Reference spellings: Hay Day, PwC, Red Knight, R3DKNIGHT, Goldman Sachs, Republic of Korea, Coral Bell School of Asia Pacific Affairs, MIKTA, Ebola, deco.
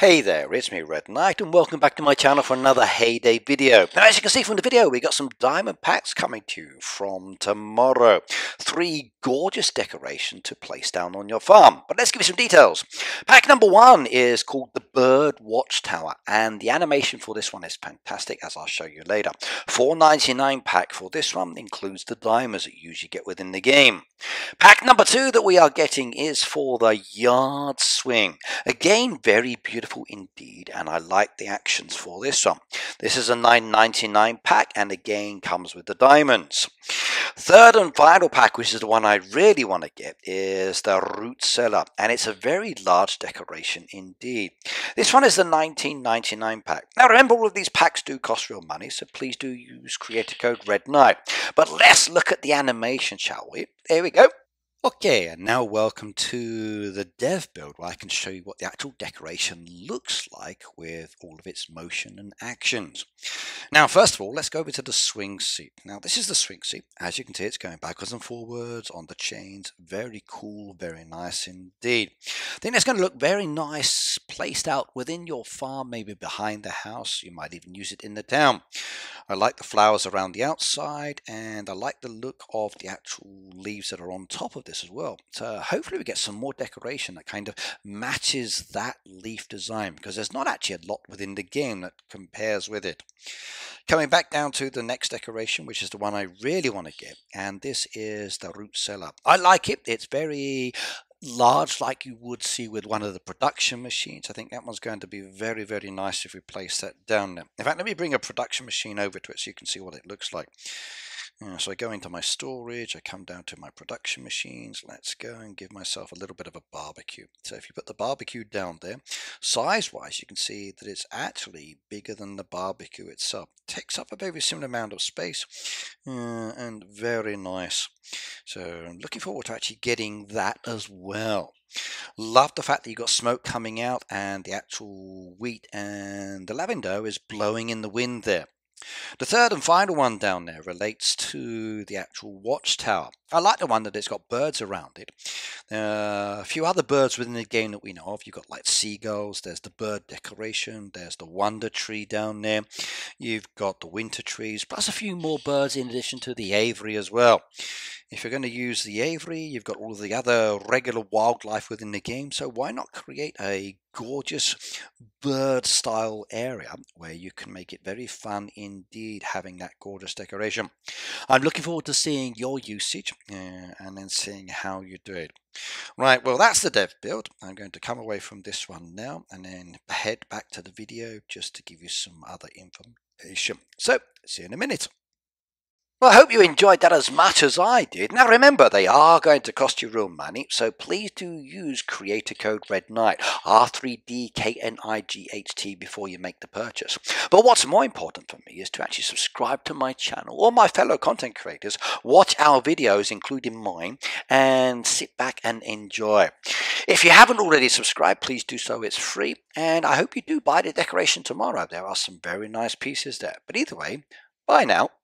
Hey there, it's me Red Knight and welcome back to my channel for another Hay Day video. Now as you can see from the video, we got some diamond packs coming to you from tomorrow. 3 gorgeous decorations to place down on your farm. But let's give you some details. Pack number 1 is called the Bird Watchtower and the animation for this one is fantastic, as I'll show you later. $4.99 pack for this one includes the diamonds that you usually get within the game. Pack number 2 that we are getting is for the Yard Swing. Again, very beautiful indeed, and I like the actions for this one. This is a $9.99 pack and again comes with the diamonds. Third and final pack, which is the one I really want to get, is the Root Cellar, and it's a very large decoration indeed. This one is the $19.99 pack. Now remember, all of these packs do cost real money, so please do use creator code Red Knight. But let's look at the animation, shall we? There we go. Okay, and now welcome to the dev build, where I can show you what the actual decoration looks like with all of its motion and actions. Now, first of all, let's go over to the swing seat. Now, this is the swing seat. As you can see, it's going backwards and forwards on the chains. Very cool, very nice indeed. I think it's going to look very nice placed out within your farm, maybe behind the house. You might even use it in the town. I like the flowers around the outside, and I like the look of the actual leaves that are on top of this as well. So hopefully we get some more decoration that kind of matches that leaf design, because there's not actually a lot within the game that compares with it. Coming back down to the next decoration, which is the one I really want to get, and this is the Root Cellar. I like it. It's very large, like you would see with one of the production machines. I think that one's going to be very, very nice if we place that down there. In fact, let me bring a production machine over to it so you can see what it looks like. So I go into my storage, I come down to my production machines. Let's go and give myself a little bit of a barbecue. So if you put the barbecue down there, size-wise, you can see that it's actually bigger than the barbecue itself. Takes up a very similar amount of space, and very nice. So I'm looking forward to actually getting that as well. Love the fact that you've got smoke coming out and the actual wheat and the lavender is blowing in the wind there. The third and final one down there relates to the actual watchtower. I like the one that it's got birds around it. A few other birds within the game that we know of. You've got like seagulls, there's the bird decoration, there's the wonder tree down there. You've got the winter trees, plus a few more birds in addition to the aviary as well. If you're going to use the aviary, you've got all the other regular wildlife within the game, so why not create a gorgeous bird style area where you can make it very fun indeed, having that gorgeous decoration. I'm looking forward to seeing your usage and then seeing how you do it. Right, well, that's the dev build. I'm going to come away from this one now and then head back to the video just to give you some other information. So, see you in a minute. Well, I hope you enjoyed that as much as I did. Now remember, they are going to cost you real money, so please do use creator code Red Knight, R3DKNIGHT before you make the purchase. But what's more important for me is to actually subscribe to my channel, or my fellow content creators, watch our videos, including mine, and sit back and enjoy. If you haven't already subscribed, please do so, it's free, and I hope you do buy the decoration tomorrow. There are some very nice pieces there. But either way, bye now.